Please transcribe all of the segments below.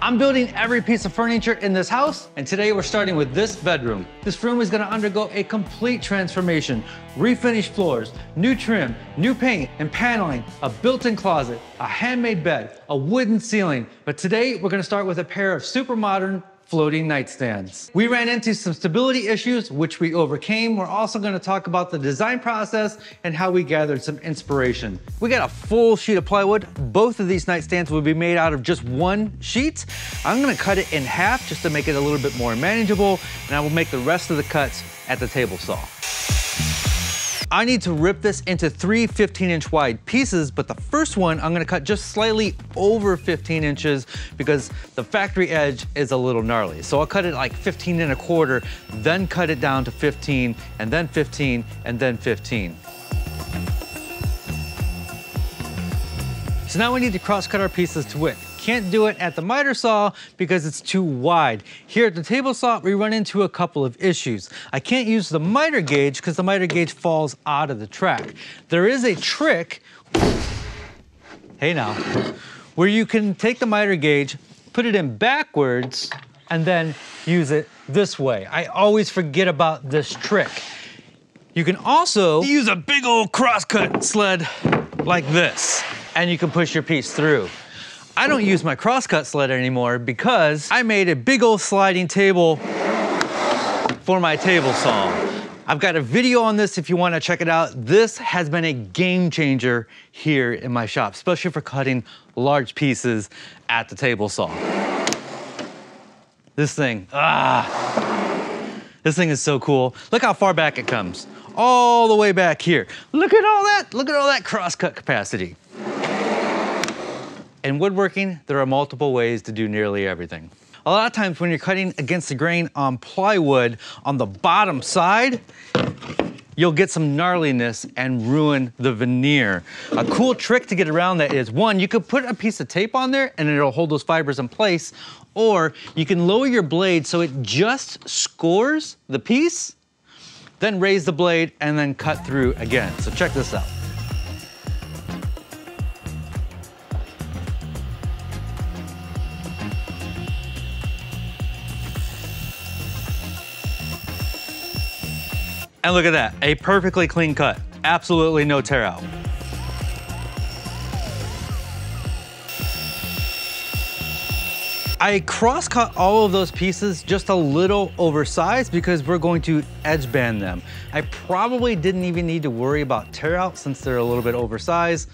I'm building every piece of furniture in this house, and today we're starting with this bedroom. This room is gonna undergo a complete transformation. Refinished floors, new trim, new paint and paneling, a built-in closet, a handmade bed, a wooden ceiling. But today we're gonna start with a pair of super modern floating nightstands. We ran into some stability issues, which we overcame. We're also gonna talk about the design process and how we gathered some inspiration. We got a full sheet of plywood. Both of these nightstands will be made out of just one sheet. I'm gonna cut it in half just to make it a little bit more manageable, and I will make the rest of the cuts at the table saw. I need to rip this into three 15-inch wide pieces, but the first one I'm gonna cut just slightly over 15 inches because the factory edge is a little gnarly. So I'll cut it like 15 1/4, then cut it down to 15, and then 15, and then 15. So now we need to cross-cut our pieces to width. Can't do it at the miter saw because it's too wide. Here at the table saw, we run into a couple of issues. I can't use the miter gauge because the miter gauge falls out of the track. There is a trick, hey now, where you can take the miter gauge, put it in backwards, and then use it this way. I always forget about this trick. You can also use a big old crosscut sled like this, and you can push your piece through. I don't use my crosscut sled anymore because I made a big old sliding table for my table saw. I've got a video on this if you want to check it out. This has been a game changer here in my shop, especially for cutting large pieces at the table saw. This thing, this thing is so cool. Look how far back it comes, all the way back here. Look at all that crosscut capacity. In woodworking, there are multiple ways to do nearly everything. A lot of times when you're cutting against the grain on plywood, on the bottom side, you'll get some gnarliness and ruin the veneer. A cool trick to get around that is, one, you could put a piece of tape on there and it'll hold those fibers in place, or you can lower your blade so it just scores the piece, then raise the blade and then cut through again. So check this out. And look at that, a perfectly clean cut. Absolutely no tear out. I cross-cut all of those pieces just a little oversized because we're going to edge band them. I probably didn't even need to worry about tear out since they're a little bit oversized.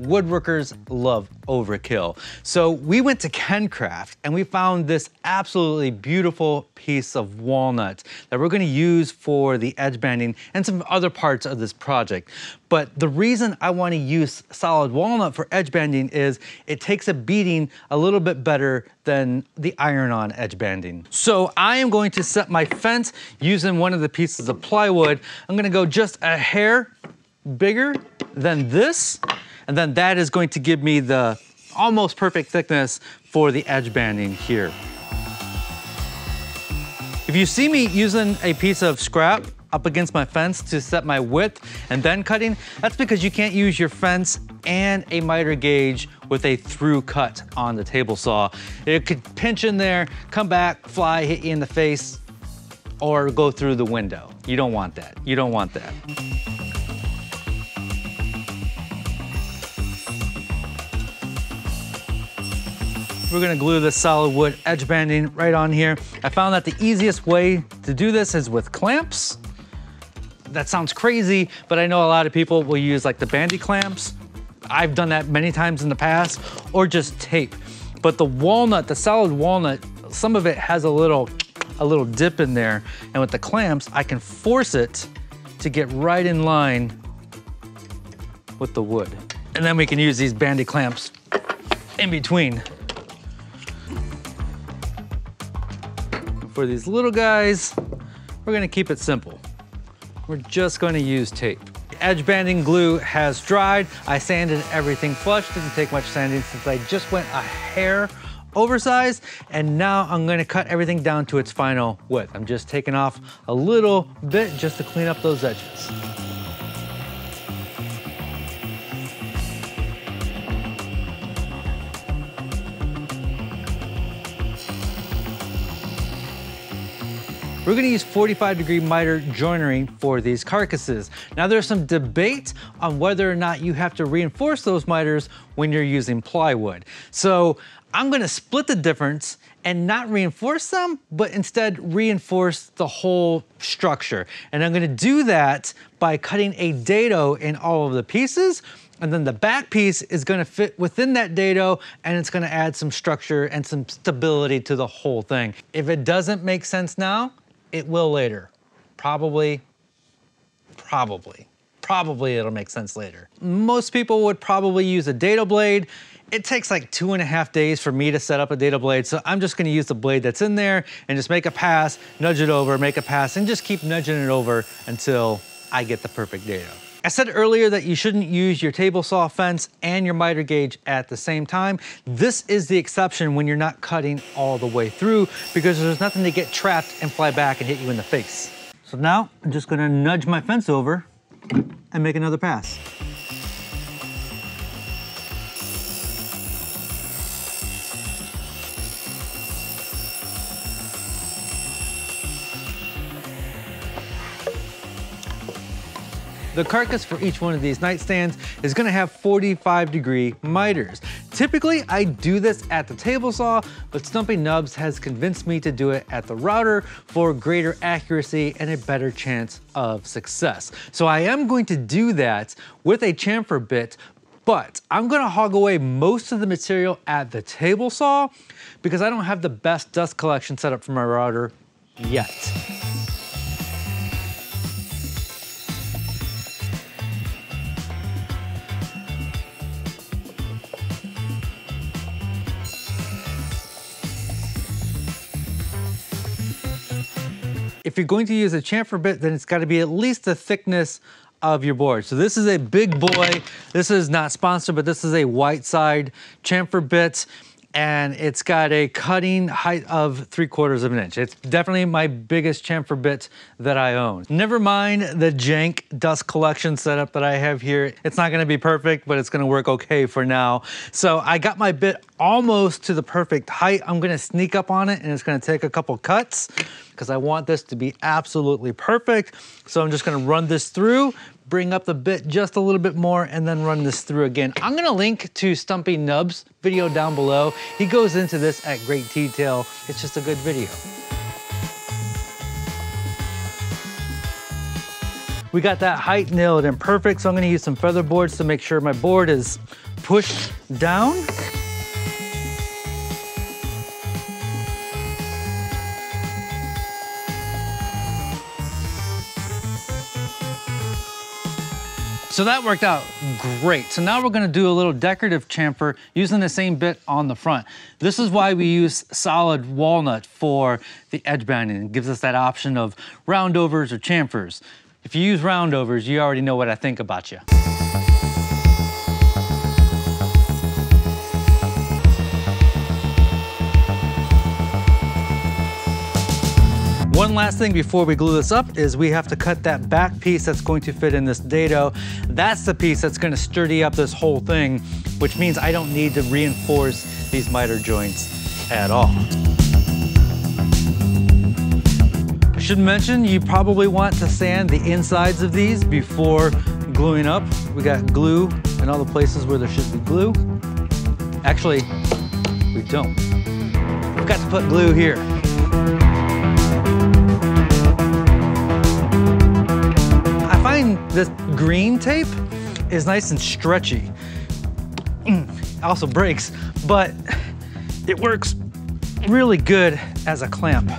Woodworkers love overkill. So we went to Kencraft and we found this absolutely beautiful piece of walnut that we're gonna use for the edge banding and some other parts of this project. But the reason I wanna use solid walnut for edge banding is it takes a beating a little bit better than the iron-on edge banding. So I am going to set my fence using one of the pieces of plywood. I'm gonna go just a hair bigger than this, and then that is going to give me the almost perfect thickness for the edge banding here. If you see me using a piece of scrap up against my fence to set my width and then cutting, that's because you can't use your fence and a miter gauge with a through cut on the table saw. It could pinch in there, come back, fly, hit you in the face, or go through the window. You don't want that. You don't want that. We're gonna glue this solid wood edge banding right on here. I found that the easiest way to do this is with clamps. That sounds crazy, but I know a lot of people will use like the bandy clamps. I've done that many times in the past, or just tape. But the walnut, the solid walnut, some of it has a little dip in there. And with the clamps, I can force it to get right in line with the wood. And then we can use these bandy clamps in between for these little guys. We're gonna keep it simple. We're just gonna use tape. Edge banding glue has dried. I sanded everything flush, didn't take much sanding since I just went a hair oversized, and now I'm gonna cut everything down to its final width. I'm just taking off a little bit just to clean up those edges. We're gonna use 45-degree miter joinery for these carcasses. Now there's some debate on whether or not you have to reinforce those miters when you're using plywood. So I'm gonna split the difference and not reinforce them, but instead reinforce the whole structure. And I'm gonna do that by cutting a dado in all of the pieces, and then the back piece is gonna fit within that dado, and it's gonna add some structure and some stability to the whole thing. If it doesn't make sense now, it will later. Probably it'll make sense later. Most people would probably use a dado blade. It takes like 2.5 days for me to set up a dado blade, so I'm just gonna use the blade that's in there and just make a pass, nudge it over, make a pass, and just keep nudging it over until I get the perfect dado. I said earlier that you shouldn't use your table saw fence and your miter gauge at the same time. This is the exception when you're not cutting all the way through, because there's nothing to get trapped and fly back and hit you in the face. So now I'm just gonna nudge my fence over and make another pass. The carcass for each one of these nightstands is gonna have 45-degree miters. Typically, I do this at the table saw, but Stumpy Nubs has convinced me to do it at the router for greater accuracy and a better chance of success. So I am going to do that with a chamfer bit, but I'm gonna hog away most of the material at the table saw because I don't have the best dust collection set up for my router yet. If you're going to use a chamfer bit, then it's gotta be at least the thickness of your board. So this is a big boy. This is not sponsored, but this is a Whiteside chamfer bit, and it's got a cutting height of 3/4 of an inch. It's definitely my biggest chamfer bit that I own. Never mind the jank dust collection setup that I have here. It's not gonna be perfect, but it's gonna work okay for now. So I got my bit almost to the perfect height. I'm gonna sneak up on it, and it's gonna take a couple cuts because I want this to be absolutely perfect. So I'm just gonna run this through, bring up the bit just a little bit more, and then run this through again. I'm gonna link to Stumpy Nubs' video down below. He goes into this at great detail. It's just a good video. We got that height nailed and perfect, so I'm gonna use some feather boards to make sure my board is pushed down. So that worked out great. So now we're gonna do a little decorative chamfer using the same bit on the front. This is why we use solid walnut for the edge banding. It gives us that option of roundovers or chamfers. If you use roundovers, you already know what I think about you. One last thing before we glue this up is we have to cut that back piece that's going to fit in this dado. That's the piece that's gonna sturdy up this whole thing, which means I don't need to reinforce these miter joints at all. I should mention, you probably want to sand the insides of these before gluing up. We got glue in all the places where there should be glue. Actually, we don't. We've got to put glue here. This green tape is nice and stretchy. Also breaks, but it works really good as a clamp.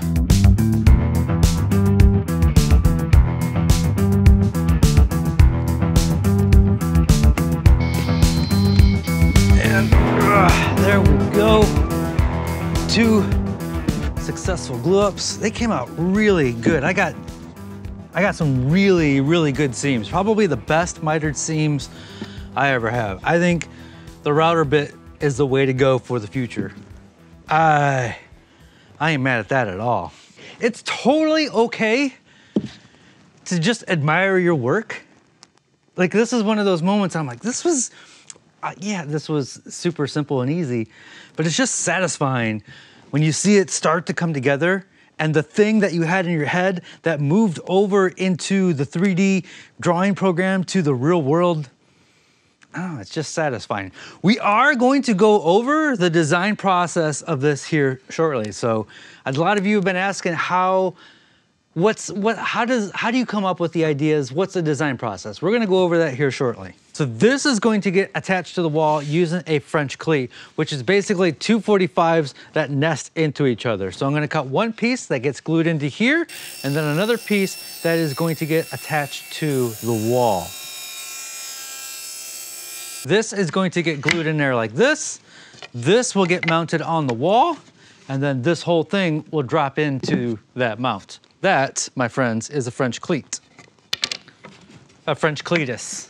And there we go. 2 successful glue-ups. They came out really good. I got some really, really good seams. Probably the best mitered seams I ever have. I think the router bit is the way to go for the future. I ain't mad at that at all. It's totally okay to just admire your work. Like, this is one of those moments I'm like, this was, yeah, this was super simple and easy, but it's just satisfying when you see it start to come together and the thing that you had in your head that moved over into the 3D drawing program to the real world, oh, it's just satisfying. We are going to go over the design process of this here shortly. So a lot of you have been asking how do you come up with the ideas? What's the design process? We're gonna go over that here shortly. So this is going to get attached to the wall using a French cleat, which is basically 245s that nest into each other. So I'm gonna cut one piece that gets glued into here, and then another piece that is going to get attached to the wall. This is going to get glued in there like this. This will get mounted on the wall, and then this whole thing will drop into that mount. That, my friends, is a French cleat. A French cleatus.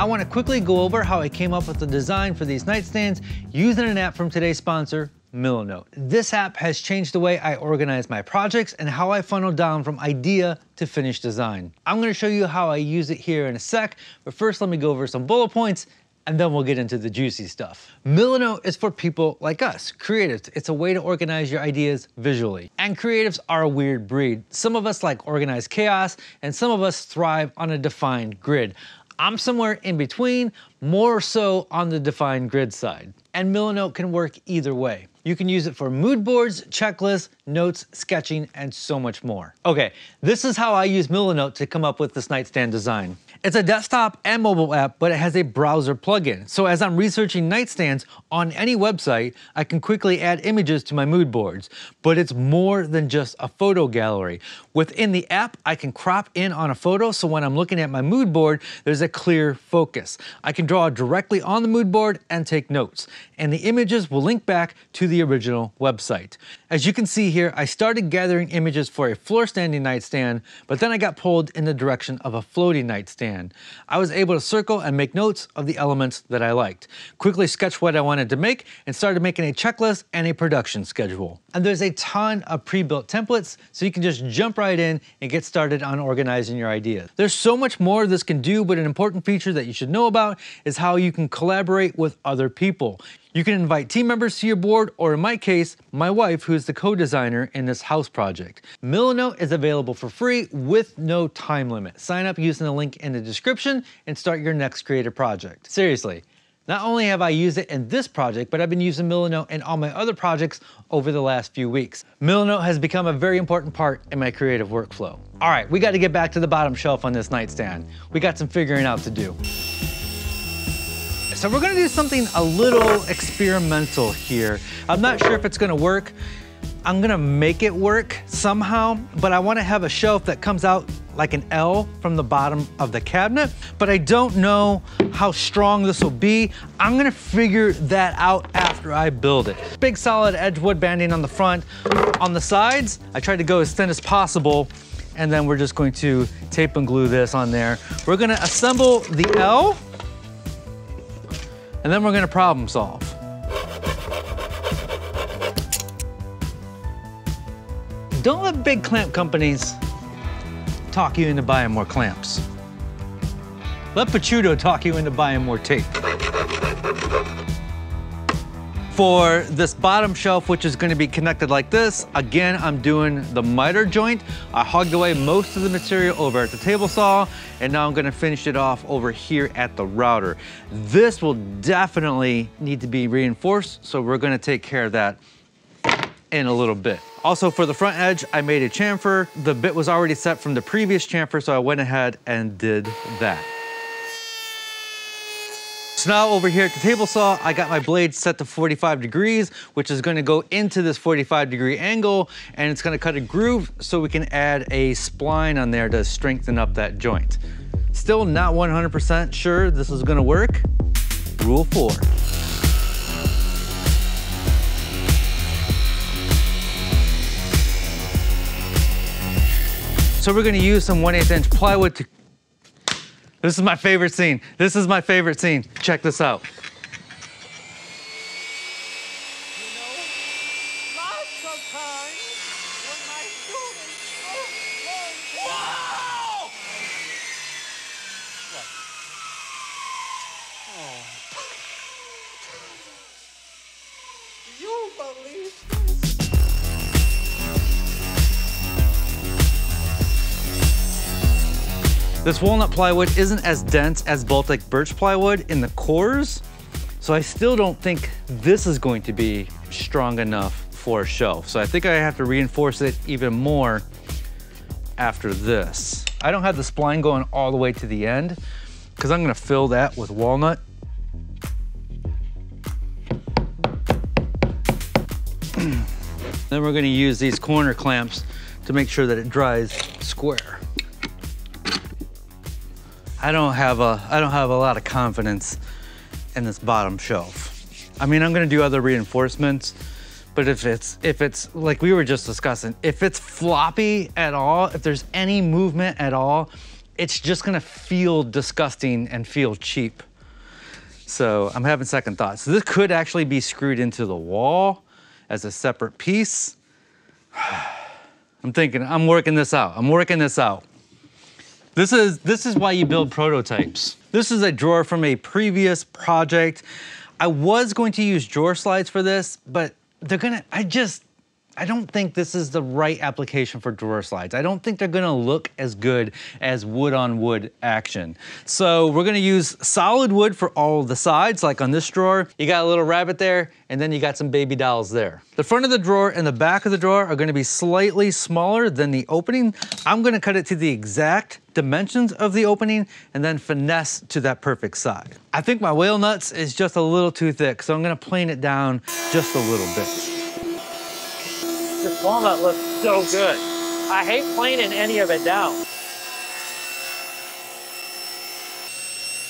I want to quickly go over how I came up with the design for these nightstands using an app from today's sponsor, Milanote. This app has changed the way I organize my projects and how I funnel down from idea to finished design. I'm gonna show you how I use it here in a sec, but first let me go over some bullet points and then we'll get into the juicy stuff. Milanote is for people like us, creatives. It's a way to organize your ideas visually. And creatives are a weird breed. Some of us like organized chaos and some of us thrive on a defined grid. I'm somewhere in between, more so on the defined grid side. And Milanote can work either way. You can use it for mood boards, checklists, notes, sketching, and so much more. Okay, this is how I use Milanote to come up with this nightstand design. It's a desktop and mobile app, but it has a browser plugin. So as I'm researching nightstands on any website, I can quickly add images to my mood boards. But it's more than just a photo gallery. Within the app, I can crop in on a photo, so when I'm looking at my mood board, there's a clear focus. I can draw directly on the mood board and take notes. And the images will link back to the original website. As you can see here, I started gathering images for a floor standing nightstand, but then I got pulled in the direction of a floating nightstand. I was able to circle and make notes of the elements that I liked, quickly sketch what I wanted to make, and started making a checklist and a production schedule. And there's a ton of pre-built templates, so you can just jump right in and get started on organizing your ideas. There's so much more this can do, but an important feature that you should know about is how you can collaborate with other people. You can invite team members to your board, or in my case, my wife, who is the co-designer in this house project. Milanote is available for free with no time limit. Sign up using the link in the description and start your next creative project. Seriously, not only have I used it in this project, but I've been using Milanote in all my other projects over the last few weeks. Milanote has become a very important part in my creative workflow. All right, we got to get back to the bottom shelf on this nightstand. We got some figuring out to do. So we're gonna do something a little experimental here. I'm not sure if it's gonna work. I'm gonna make it work somehow, but I wanna have a shelf that comes out like an L from the bottom of the cabinet, but I don't know how strong this will be. I'm gonna figure that out after I build it. Big solid edge wood banding on the front. On the sides, I tried to go as thin as possible, and then we're just going to tape and glue this on there. We're gonna assemble the L, and then we're gonna problem solve. Don't let big clamp companies talk you into buying more clamps. Let Picciuto talk you into buying more tape. For this bottom shelf, which is gonna be connected like this, again, I'm doing the miter joint. I hogged away most of the material over at the table saw, and now I'm gonna finish it off over here at the router. This will definitely need to be reinforced, so we're gonna take care of that in a little bit. Also for the front edge, I made a chamfer. The bit was already set from the previous chamfer, so I went ahead and did that. So now over here at the table saw, I got my blade set to 45 degrees, which is gonna go into this 45-degree angle, and it's gonna cut a groove so we can add a spline on there to strengthen up that joint. Still not 100% sure this is gonna work. Rule 4. So we're gonna use some 1/8" plywood to... This is my favorite scene. This is my favorite scene. Check this out. This walnut plywood isn't as dense as Baltic birch plywood in the cores, so I still don't think this is going to be strong enough for a shelf. So I think I have to reinforce it even more after this. I don't have the spline going all the way to the end because I'm gonna fill that with walnut. Then we're gonna use these corner clamps to make sure that it dries square. I don't have a lot of confidence in this bottom shelf. I mean, I'm gonna do other reinforcements, but if it's like we were just discussing, if it's floppy at all, if there's any movement at all, it's just gonna feel disgusting and feel cheap. So I'm having second thoughts. So this could actually be screwed into the wall as a separate piece. I'm working this out. This is why you build prototypes. This is a drawer from a previous project. I was going to use drawer slides for this, but they're gonna, I don't think this is the right application for drawer slides. I don't think they're gonna look as good as wood on wood action. So we're gonna use solid wood for all the sides, like on this drawer. You got a little rabbit there, and then you got some baby dolls there. The front of the drawer and the back of the drawer are gonna be slightly smaller than the opening. I'm gonna cut it to the exact dimensions of the opening and then finesse to that perfect side. I think my whale nuts is just a little too thick, so I'm gonna plane it down just a little bit. This walnut looks so good. I hate planing any of it down.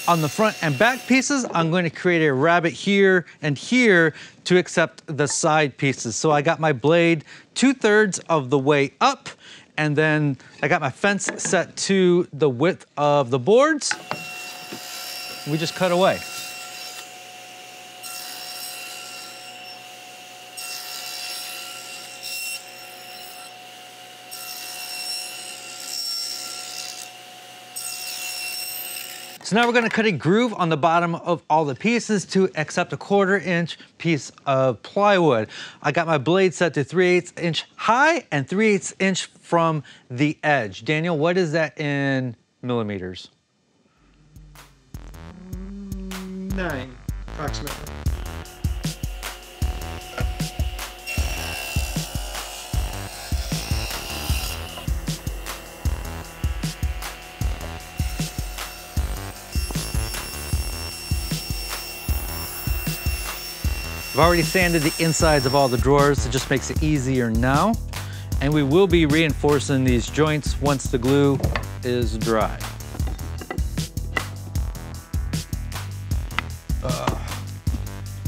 On the front and back pieces, I'm going to create a rabbet here and here to accept the side pieces. So I got my blade 2/3 of the way up, and then I got my fence set to the width of the boards. We just cut away. So now we're gonna cut a groove on the bottom of all the pieces to accept a 1/4 inch piece of plywood. I got my blade set to 3/8 inch high and 3/8 inch from the edge. Daniel, what is that in millimeters? 9, approximately. I've already sanded the insides of all the drawers. It just makes it easier now. And we will be reinforcing these joints once the glue is dry.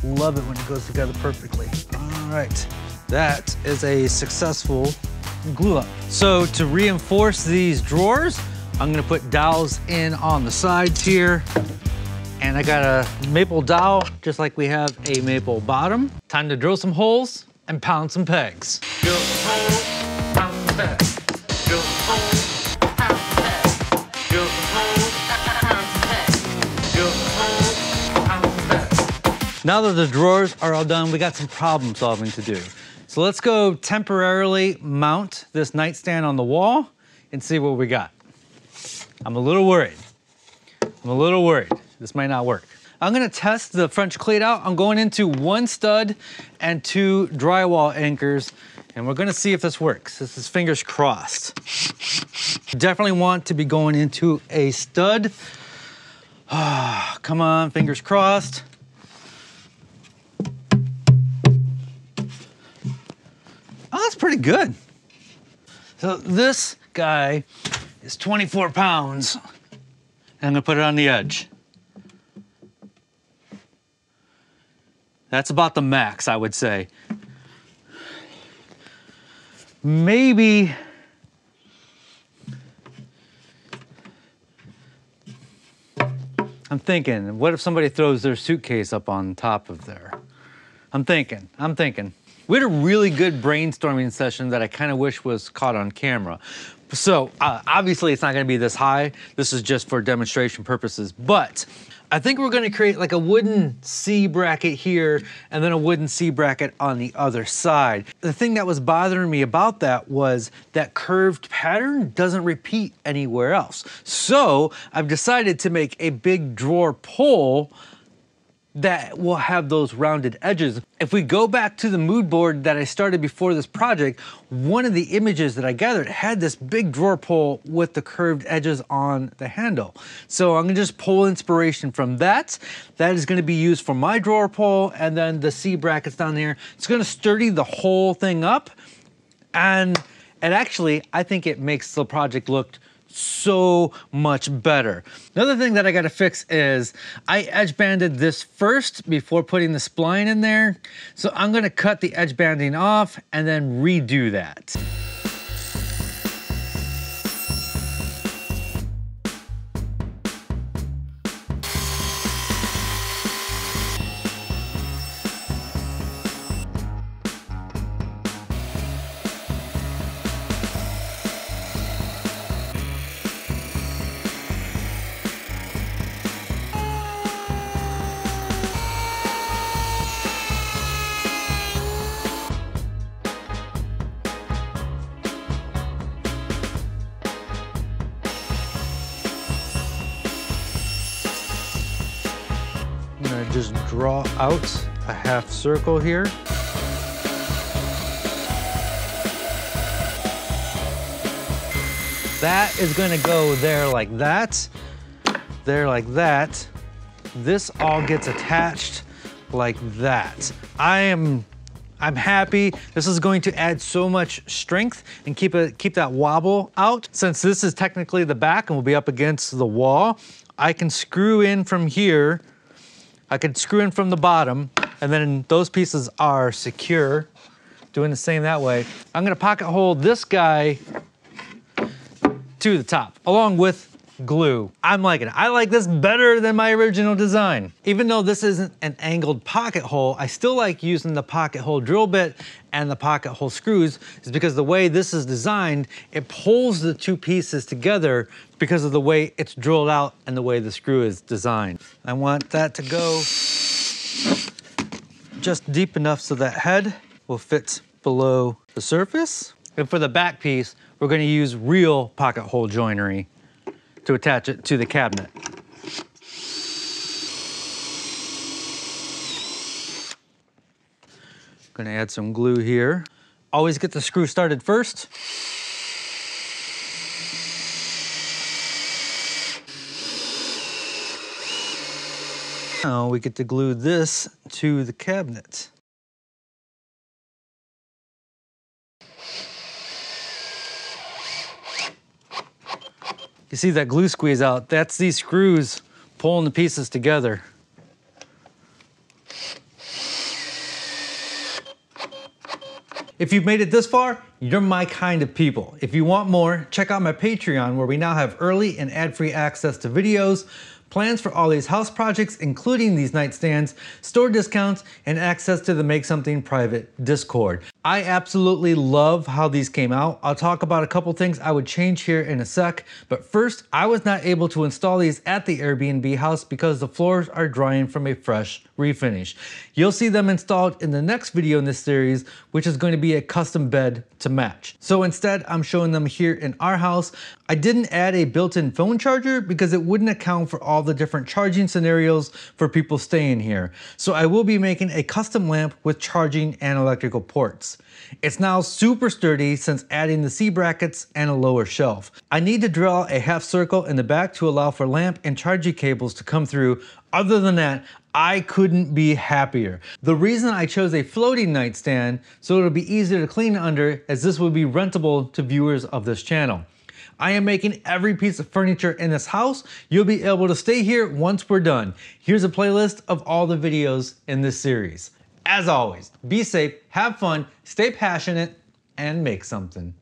Love it when it goes together perfectly. All right, that is a successful glue up. So to reinforce these drawers, I'm gonna put dowels in on the sides here. And I got a maple dowel, just like we have a maple bottom. Time to drill some holes and pound some pegs. Drill holes, pound pegs. Drill holes, pound pegs. Drill holes, pound pegs. Drill holes, pound pegs. Now that the drawers are all done, we got some problem solving to do. So let's go temporarily mount this nightstand on the wall and see what we got. I'm a little worried. This might not work. I'm gonna test the French cleat out. I'm going into 1 stud and 2 drywall anchors, and we're gonna see if this works. This is fingers crossed. Definitely want to be going into a stud. Oh, come on, fingers crossed. Oh, that's pretty good. So this guy is 24 pounds, and I'm gonna put it on the edge. That's about the max, I would say. Maybe. I'm thinking, what if somebody throws their suitcase up on top of there? I'm thinking. We had a really good brainstorming session that I kind of wish was caught on camera. So obviously it's not gonna be this high. This is just for demonstration purposes, but I think we're gonna create like a wooden C bracket here and then a wooden C bracket on the other side. The thing that was bothering me about that was that curved pattern doesn't repeat anywhere else. So I've decided to make a big drawer pull that will have those rounded edges. If we go back to the mood board that I started before this project, one of the images that I gathered had this big drawer pull with the curved edges on the handle. So I'm gonna just pull inspiration from that. That is gonna be used for my drawer pull and then the C brackets down there. It's gonna sturdy the whole thing up. And actually, I think it makes the project look so much better. Another thing that I gotta fix is I edge banded this first before putting the spline in there. So I'm gonna cut the edge banding off and then redo that. Just draw out a half circle here. That is gonna go there like that, there like that. This all gets attached like that. I'm happy. This is going to add so much strength and keep that wobble out. Since this is technically the back and we'll be up against the wall, I can screw in from here. I could screw in from the bottom, and then those pieces are secure. Doing the same that way. I'm gonna pocket hole this guy to the top, along with glue. I'm liking it. I like this better than my original design. Even though this isn't an angled pocket hole, I still like using the pocket hole drill bit and the pocket hole screws, is because the way this is designed, it pulls the two pieces together because of the way it's drilled out and the way the screw is designed. I want that to go just deep enough so that head will fit below the surface. And for the back piece, we're gonna use real pocket hole joinery to attach it to the cabinet. Gonna add some glue here. Always get the screw started first. Now we get to glue this to the cabinet. You see that glue squeeze out? That's these screws pulling the pieces together. If you've made it this far, you're my kind of people. If you want more, check out my Patreon, where we now have early and ad-free access to videos, plans for all these house projects, including these nightstands, store discounts, and access to the Make Something private Discord. I absolutely love how these came out. I'll talk about a couple things I would change here in a sec, but first, I was not able to install these at the Airbnb house because the floors are drying from a fresh refinish. You'll see them installed in the next video in this series, which is going to be a custom bed to match. So instead, I'm showing them here in our house. I didn't add a built-in phone charger because it wouldn't account for all the different charging scenarios for people staying here. So I will be making a custom lamp with charging and electrical ports. It's now super sturdy since adding the C brackets and a lower shelf. I need to draw a half circle in the back to allow for lamp and charging cables to come through. Other than that, I couldn't be happier. The reason I chose a floating nightstand, so it'll be easier to clean under, as this will be rentable to viewers of this channel. I am making every piece of furniture in this house. You'll be able to stay here once we're done. Here's a playlist of all the videos in this series. As always, be safe, have fun, stay passionate, and make something.